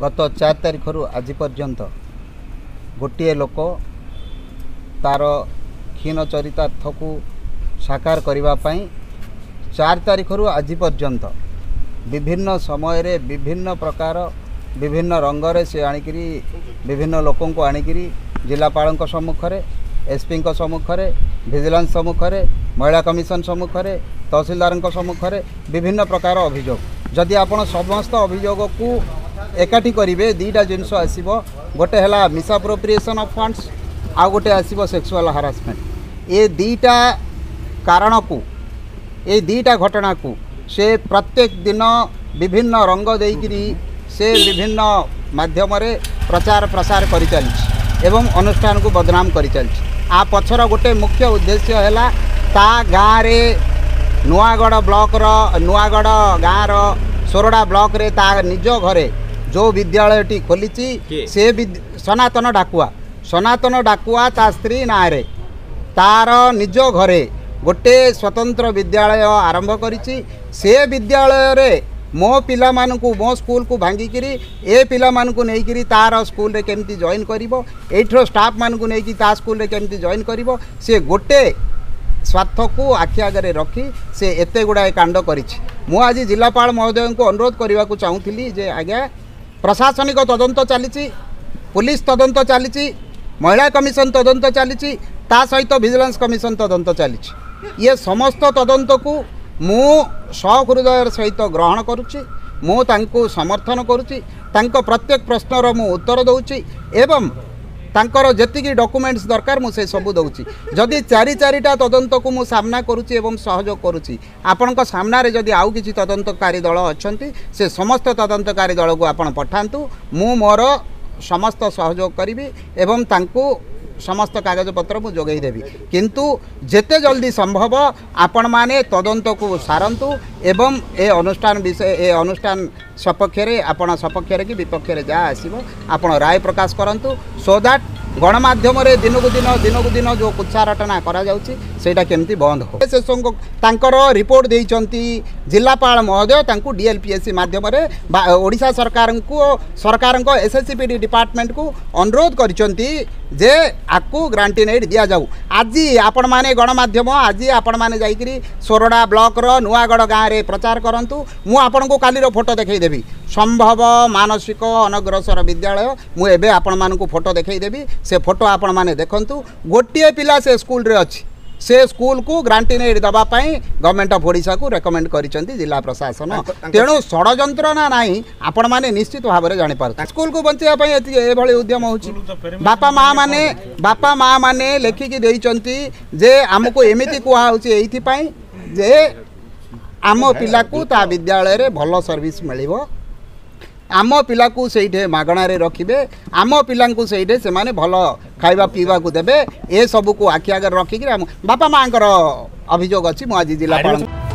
गत 4 तारिखर आज पर्यंत गोटे लोक तार क्षीण चरितार्थ को साकार करने 4 तारिखर आज पर्यंत विभिन्न समय रे विभिन्न प्रकार विभिन्न रंगरे से आणिक विभिन्न लोकों को आणिक जिलापाल सम्मुखें एसपी सम्मुखें विजिलेंस सम्मुखें महिला कमिशन सम्मुखें तहसीलदार सम्मुखें विभिन्न प्रकार अभियोग जदि आपण समस्त अभियोग को एकाठी करेंगे दुईटा जिनस आसो गोटे है मिसअप्रोप्रिएशन ऑफ फंड्स आ गोटे आसो सेक्सुअल हरासमेंट ये दुईटा कारण को ये दुईटा घटना को से प्रत्येक दिन विभिन्न रंग देकरी से विभिन्न मध्यम प्रचार प्रसार करी चली एवं अनुष्ठान को बदनाम करी चली आ पछर गोटे मुख्य उद्देश्य है ता गाँव रे नुआगढ़ ब्लॉक रो नुआगढ़ गाँव रो सोरडा ब्लॉक रे ता निज घरे जो विद्यालयटी खोली से सनातन डाकुआ ता स्त्री ना रे तार निज घरे गोटे स्वतंत्र विद्यालय आरंभ करिछि से विद्यालय रे मो पिला मानकु मो स्कूल को भांगिकी ए पिला मानकु नेइकिरी तार स्कूल रे केमती जॉइन करिवो एठरो स्टाफ मानकु नेइकी ता स्कूल रे केमती जॉइन करिवो से गोटे स्वार्थ को आखि आगे रखी से एते गुडाए कांड करिछि। मु आज जिलापाल महोदय को अनुरोध करने को चाहूँगी जे आज्ञा प्रशासनिक तदंत चली पुलिस तदंत चली महिला कमिशन तदंत चली सहित विजिलेंस कमिशन तदंत चली ये समस्त तदंत को मु सहृदय सहित ग्रहण करुच्ची मुझे समर्थन करुच्ची प्रत्येक प्रश्नर मु उत्तर दौची एवं तांकर जेतिकी डॉक्यूमेंट्स दरकार मु से सबू दौची जदि 4-4टा तदंत को मु सामना करुच्ची एवं सहयोग करुच्ची आपण को सामना रे जदि आउ किछि तदंतकारी दल अछंती से समस्त तदंतकारी दल को आपण पठांतु मु मोर समस्त सहयोग करिबी एवं तांकु समस्त कागजपत्र मु जोगई देबी किंतु जेते जल्दी संभव आपण माने तदंत को सारंतु एवं ए अनुष्ठान विषय ए अनुष्ठान सपक्षरे आपण सपक्षरे कि विपक्षरे जा आसीबो आपण राय प्रकाश करंतु सो दैट गणमाध्यम रे दिनकु दिन जो कुत्सारटना करा जाउची सेटा केमती बंद हो। से संग तांकर रिपोर्ट देइचंती जिलापाल महोदय तांकु डीएलपीएससी माध्यम रे ओडिसा सरकार को एसएससीपीडी डिपार्टमेंट को अनुरोध करिचंती जे आपको ग्रांटिनेड दि जाऊ। आज आपण माने गणमाध्यम आज आपण माने जाइकरी सोरडा ब्लॉक रो नुआगढ़ गाँव रे प्रचार करंतु मु आपण को काली रो फोटो देखै देबी संभव मानसिक अनग्रसर विद्यालय मु एबे आपण मान को फोटो देखै देबी से फोटो आपण माने देखंतु गोटे पिला से स्कूल रे अछि से स्कूल को ग्रांटिनेड दवापाई गवर्नमेंट ऑफ ओडिशा को रेकमेंड करिसेंती जिला प्रशासन तेणु षडयंत्र ना नाही आपण माने निश्चित भाव में जानि पारत स्कूल को बंचिया पाई ए भली उद्यम होछि। बापा माँ माने लेखी की देइचंती जे हमको एमिति कुहा होछि एथि पाई जे आम पिला को ता विद्यालय रे भलो सर्विस मिलिबो आम पिला को सेठे मागणारे रखिबे आम पिला को सेठे से माने भलो खाइबा पीवा को देबे ए सब को आखि आगे रखिक बापा माँ अभियोग अच्छी मुझे जिलापाल